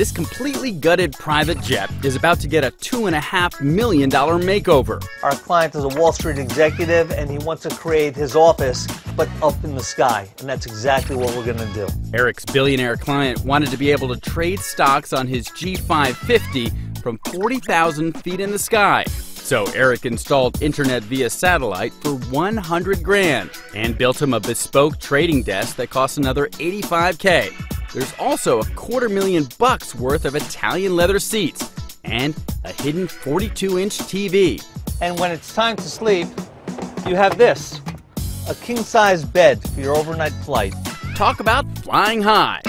This completely gutted private jet is about to get a $2.5 million makeover. Our client is a Wall Street executive, and he wants to create his office, but up in the sky, and that's exactly what we're going to do. Eric's billionaire client wanted to be able to trade stocks on his G550 from 40,000 feet in the sky. So Eric installed internet via satellite for $100,000 and built him a bespoke trading desk that costs another $85,000. There's also $250,000 worth of Italian leather seats and a hidden 42-inch TV. And when it's time to sleep, you have this, a king-size bed for your overnight flight. Talk about flying high.